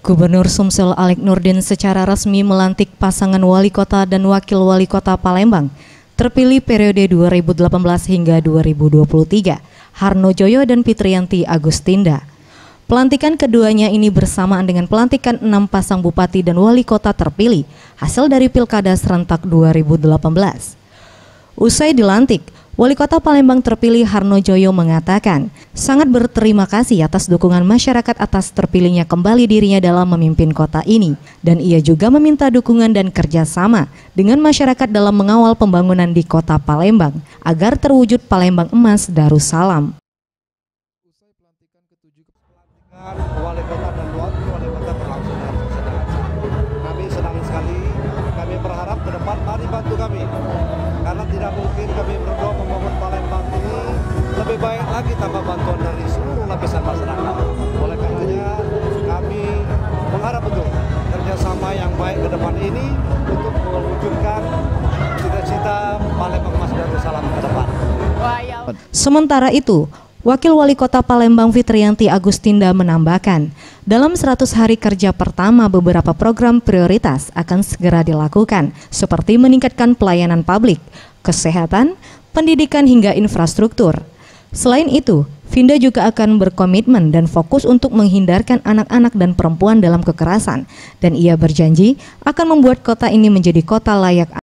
Gubernur Sumsel Alex Noerdin secara resmi melantik pasangan wali kota dan wakil wali kota Palembang terpilih periode 2018 hingga 2023, Harnojoyo dan Fitrianti Agustinda. Pelantikan keduanya ini bersamaan dengan pelantikan 6 pasang bupati dan wali kota terpilih hasil dari Pilkada serentak 2018. Usai dilantik, Wali Kota Palembang terpilih Harnojoyo mengatakan sangat berterima kasih atas dukungan masyarakat atas terpilihnya kembali dirinya dalam memimpin kota ini, dan ia juga meminta dukungan dan kerjasama dengan masyarakat dalam mengawal pembangunan di Kota Palembang agar terwujud Palembang Emas Darussalam. Usai pelantikan ke-7 Wali Kota dan Wali Kota berlangsung dengan sangat senang. Kami senang sekali. Kami berharap ke depan mari bantu kami, karena tidak mungkin kami berdua membangun Palembang ini lebih baik lagi tanpa bantuan dari seluruh lapisan masyarakat. Oleh karenanya kami mengharap betul kerjasama yang baik ke depan ini untuk mewujudkan cita-cita Palembang Emas Darussalam ke depan. Sementara itu, Wakil Wali Kota Palembang Fitrianti Agustinda menambahkan, dalam 100 hari kerja pertama beberapa program prioritas akan segera dilakukan, seperti meningkatkan pelayanan publik, kesehatan, pendidikan hingga infrastruktur. Selain itu, Finda juga akan berkomitmen dan fokus untuk menghindarkan anak-anak dan perempuan dalam kekerasan, dan ia berjanji akan membuat kota ini menjadi kota layak anak.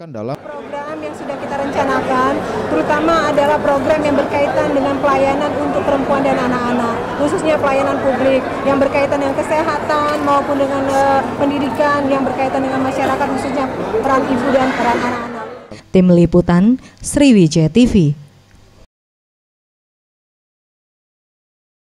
Dalam program yang sudah kita rencanakan, terutama adalah program yang berkaitan dengan pelayanan untuk perempuan dan anak-anak, khususnya pelayanan publik yang berkaitan dengan kesehatan maupun dengan pendidikan yang berkaitan dengan masyarakat, khususnya peran ibu dan peran anak-anak. Tim Liputan Sriwijaya TV.